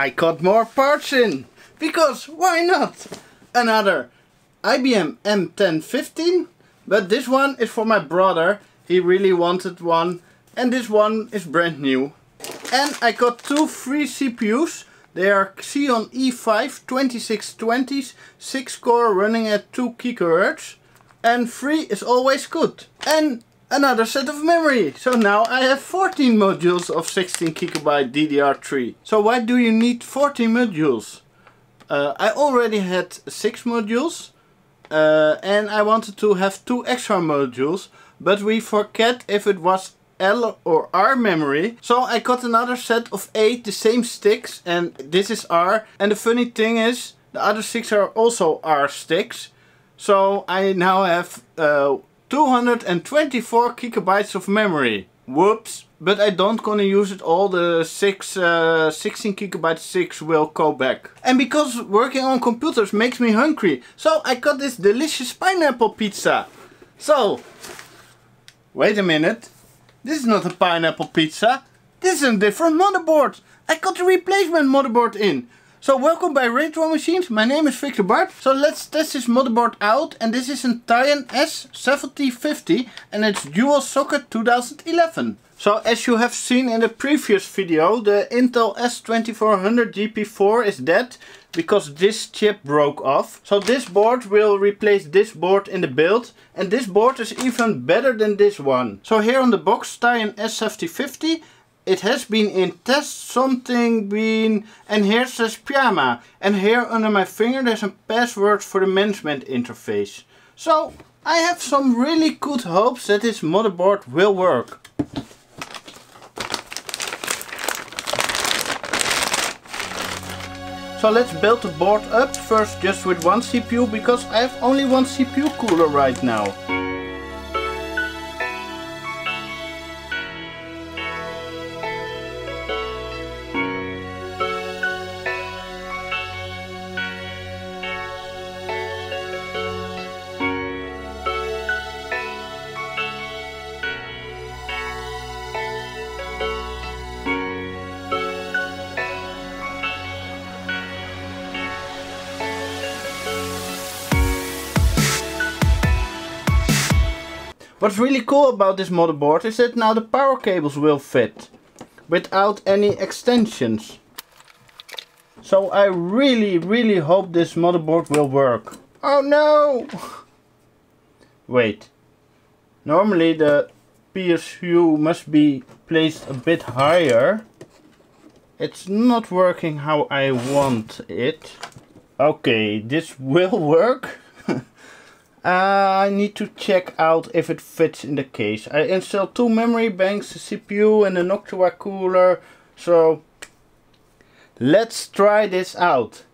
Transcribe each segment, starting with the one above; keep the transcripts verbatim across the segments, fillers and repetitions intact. I cut more parts in, because why not? Another I B M M ten fifteen, but this one is for my brother, he really wanted one, and this one is brand new. And I got two free C P Us, they are Xeon E five twenty-six twenties, six core running at two gigahertz, and free is always good. And another set of memory. So now I have fourteen modules of sixteen gigabyte D D R three. So why do you need fourteen modules? Uh, I already had six modules uh, and I wanted to have two extra modules, but we forget if it was L or R memory. So I got another set of eight, the same sticks, and this is R. And the funny thing is, the other six are also R sticks. So I now have uh, two hundred twenty-four gigabytes of memory. Whoops! But I don't gonna use it all. The six, uh, sixteen gigabyte six will go back. And because working on computers makes me hungry, so I got this delicious pineapple pizza. So, wait a minute. This is not a pineapple pizza. This is a different motherboard. I got a replacement motherboard in. So welcome by Retro Machines, my name is Victor Bart. So let's test this motherboard out, and this is a Tyan S seventy fifty and it's dual socket two thousand eleven. So as you have seen in the previous video, the Intel S twenty-four hundred G P four is dead because this chip broke off. So this board will replace this board in the build, and this board is even better than this one. So here on the box, Tyan S seventy fifty. It has been in test, something been, and here says pyjama. And here under my finger there's a password for the management interface. So I have some really good hopes that this motherboard will work. So let's build the board up first just with one C P U, because I have only one C P U cooler right now. What's really cool about this motherboard is that now the power cables will fit without any extensions. So I really really hope this motherboard will work. Oh no! Wait. Normally the P S U must be placed a bit higher. It's not working how I want it. Okay, this will work. Uh, I need to check out if it fits in the case. I installed two memory banks, the C P U and the Noctua cooler. So let's try this out.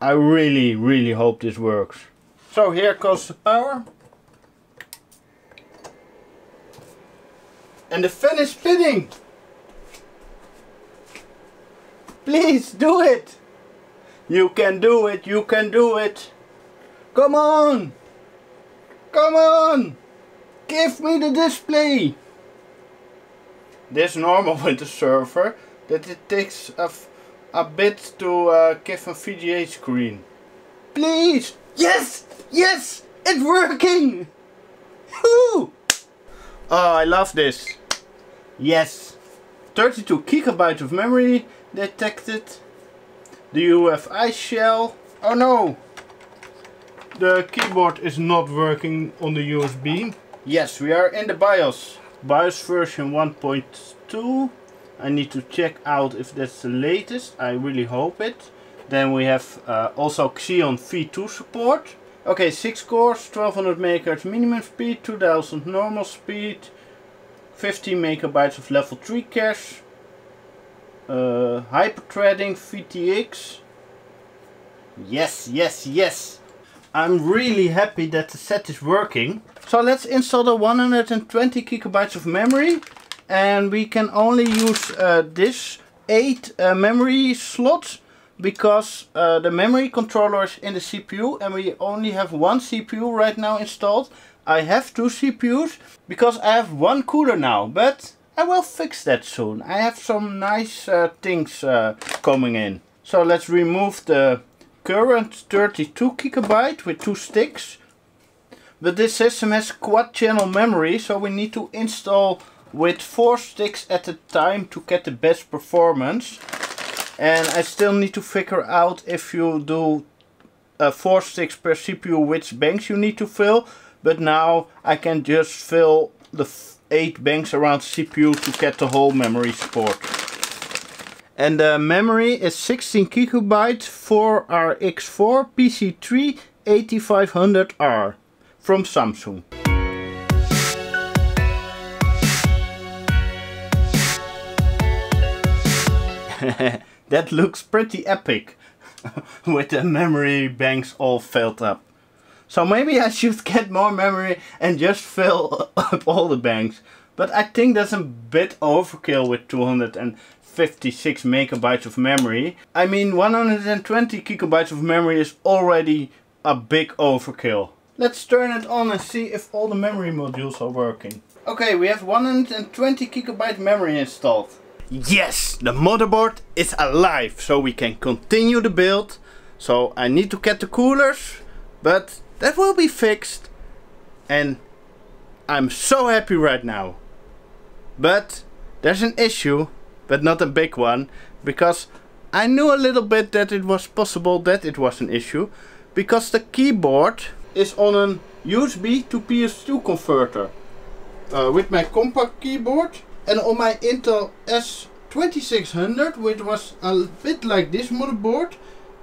I really, really hope this works. So here goes the power. And the fan is spinning. Please do it. You can do it, you can do it. Come on! Come on! Give me the display! This is normal with the server, that it takes a, a bit to uh, give a V G A screen. Please! Yes! Yes! It's working! Woo! Oh, I love this. Yes! thirty-two gigabytes of memory detected. The U E F I shell. Oh no! The keyboard is not working on the U S B. Yes, we are in the BIOS. BIOS version one point two. I need to check out if that's the latest. I really hope it. Then we have uh, also Xeon V two support. Okay, six cores, twelve hundred megahertz minimum speed, two thousand normal speed, fifteen megabytes of level three cache, uh, hyperthreading, V T X. Yes, yes, yes. I'm really happy that the set is working. So let's install the one hundred twenty gigabytes of memory, and we can only use uh, this eight uh, memory slots, because uh, the memory controller is in the C P U and we only have one C P U right now installed. I have two C P Us because I have one cooler now, but I will fix that soon. I have some nice uh, things uh, coming in. So let's remove the current thirty-two gigabyte with two sticks. But this system has quad channel memory, so we need to install with four sticks at a time to get the best performance. And I still need to figure out if you do uh, four sticks per C P U, which banks you need to fill. But now I can just fill the eight banks around C P U to get the whole memory support. And the memory is sixteen gigabyte for our X four P C three eighty-five hundred R from Samsung. That looks pretty epic with the memory banks all filled up. So maybe I should get more memory and just fill up all the banks. But I think that's a bit overkill with two hundred fifty-six megabytes of memory. I mean, one hundred twenty gigabytes of memory is already a big overkill. Let's turn it on and see if all the memory modules are working. Okay, we have one hundred twenty gigabyte memory installed. Yes, the motherboard is alive, so we can continue the build. So I need to get the coolers, but that will be fixed. And I'm so happy right now. But there's an issue, but not a big one, because I knew a little bit that it was possible that it was an issue, because the keyboard is on an U S B to P S two converter uh, with my compact keyboard. And on my Intel S twenty-six hundred, which was a bit like this motherboard,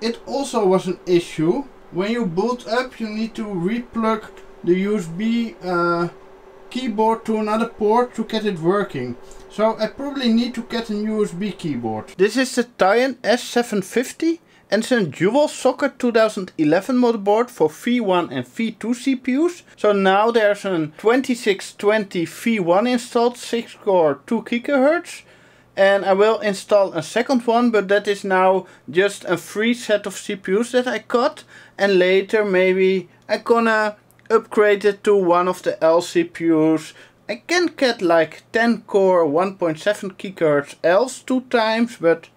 it also was an issue. When you boot up, you need to replug the U S B uh, keyboard to another port to get it working. So I probably need to get a U S B keyboard. This is the Tyan S seven fifty, and it's a dual socket two thousand eleven motherboard for V one and V two C P Us. So now there's a twenty-six twenty V one installed, six core two gigahertz. And I will install a second one, but that is now just a free set of C P Us that I got. And later maybe I'm gonna upgrade it to one of the L C P Us. I can get like ten core one point seven gigahertz Ls two times, but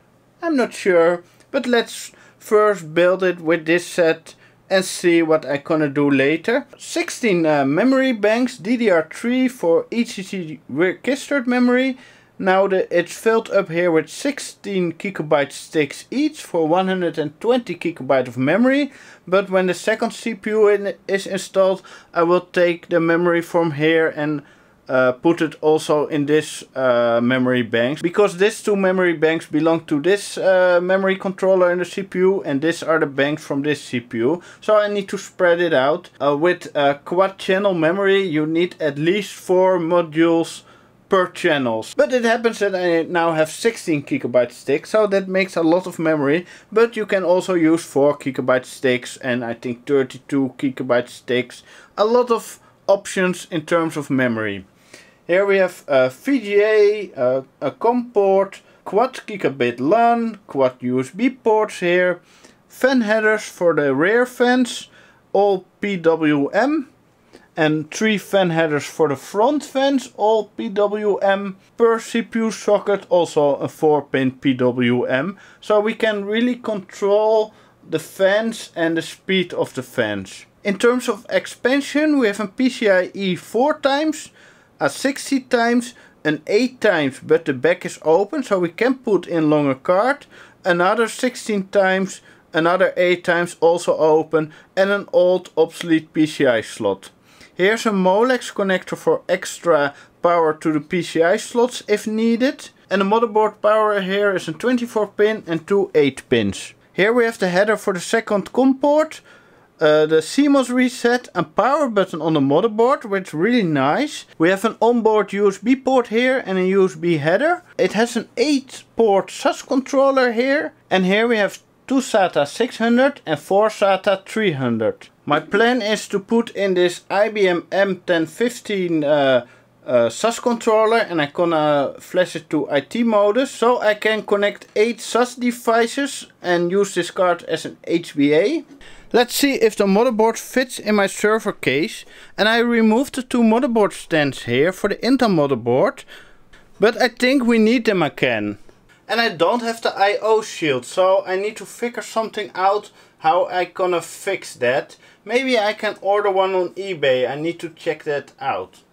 I'm not sure. But let's first build it with this set and see what I'm gonna do later. sixteen uh, memory banks, D D R three for E C C registered memory. Now the, it's filled up here with sixteen gigabyte sticks each for one hundred twenty gigabyte of memory. But when the second C P U in, is installed, I will take the memory from here and uh, put it also in this uh, memory banks. Because these two memory banks belong to this uh, memory controller in the C P U, and these are the banks from this C P U. So I need to spread it out. Uh, with uh, quad channel memory, you need at least four modules per channels. But it happens that I now have sixteen gigabyte sticks, so that makes a lot of memory. But you can also use four gigabyte sticks and I think thirty-two gigabyte sticks. A lot of options in terms of memory. Here we have a V G A, a, a COM port, quad gigabit LAN, quad U S B ports here, fan headers for the rear fans, all P W M. And three fan headers for the front fans, all P W M. Per C P U socket, also a four pin P W M. So we can really control the fans and the speed of the fans. In terms of expansion, we have a PCIe four times, a sixty times, an eight times, but the back is open, so we can put in longer card, another sixteen times, another eight times, also open, and an old obsolete P C I slot. Here's a molex connector for extra power to the P C I slots if needed. And the motherboard power here is a twenty-four pin and two eight pins. Here we have the header for the second COM port, uh, the CMOS reset and power button on the motherboard, which is really nice. We have an onboard U S B port here and a U S B header. It has an eight port S A S controller here. And here we have two SATA six hundred and four SATA three hundred. My plan is to put in this I B M M ten fifteen uh, uh, S A S controller, and I'm gonna flash it to I T modus, so I can connect eight S A S devices and use this card as an H B A. Let's see if the motherboard fits in my server case. And I removed the two motherboard stands here for the Intel motherboard. But I think we need them again. And I don't have the I O shield, so I need to figure something out how I gonna fix that. Maybe I can order one on eBay. I need to check that out.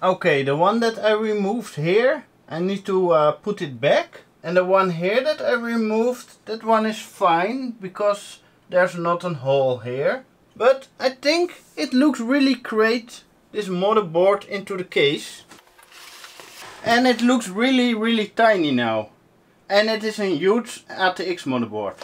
Okay, the one that I removed here, I need to uh, put it back. And the one here that I removed, that one is fine because there's not a hole here. But I think it looks really great, this motherboard into the case. And it looks really really tiny now. And it is a huge A T X motherboard.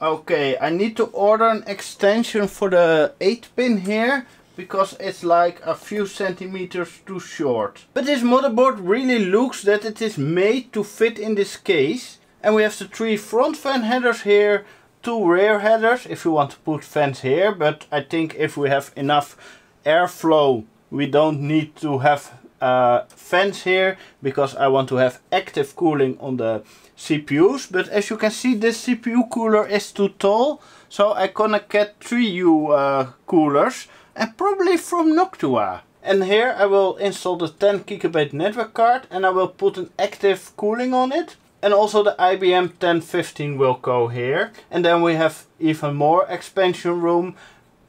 Okay, I need to order an extension for the eight pin here, because it's like a few centimeters too short. But this motherboard really looks that it is made to fit in this case. And we have the three front fan headers here, two rear headers if you want to put fans here. But I think if we have enough airflow, we don't need to have uh, fans here, because I want to have active cooling on the C P Us. But as you can see, this C P U cooler is too tall, so I gonna get three U uh, coolers. And probably from Noctua. And here I will install the ten gigabit network card and I will put an active cooling on it. And also the I B M ten fifteen will go here. And then we have even more expansion room.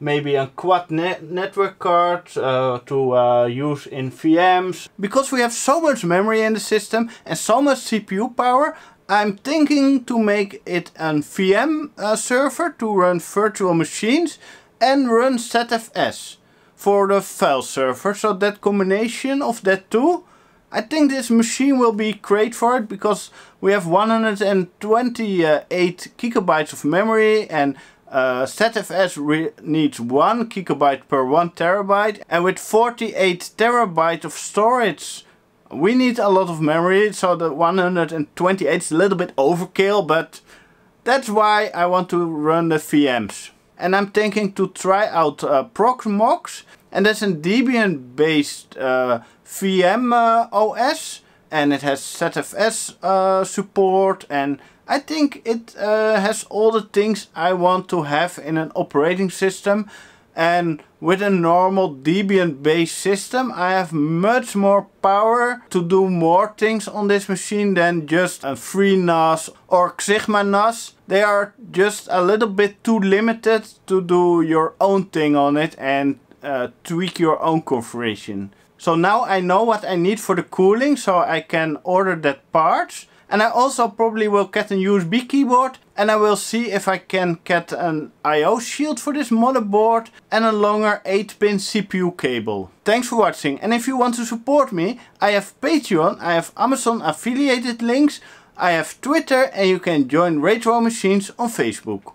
Maybe a quad net network card uh, to uh, use in V Ms. Because we have so much memory in the system and so much C P U power, I'm thinking to make it a V M uh, server to run virtual machines and run Z F S for the file server. So that combination of that two, I think this machine will be great for it, because we have one hundred twenty-eight gigabytes of memory, and uh, Z F S re needs one gigabyte per one terabyte, and with forty-eight terabyte of storage we need a lot of memory, so the one hundred twenty-eight is a little bit overkill, but that's why I want to run the V Ms. And I'm thinking to try out uh, Proxmox, and that's a Debian based uh, V M uh, O S, and it has Z F S uh, support, and I think it uh, has all the things I want to have in an operating system. And with a normal Debian based system I have much more power to do more things on this machine than just a FreeNAS or XigmaNAS. They are just a little bit too limited to do your own thing on it and uh, tweak your own configuration. So now I know what I need for the cooling, so I can order that parts. And I also probably will get a U S B keyboard, and I will see if I can get an I O shield for this motherboard and a longer eight pin C P U cable. Thanks for watching, and if you want to support me, I have Patreon, I have Amazon affiliated links, I have Twitter, and you can join Retro Machines on Facebook.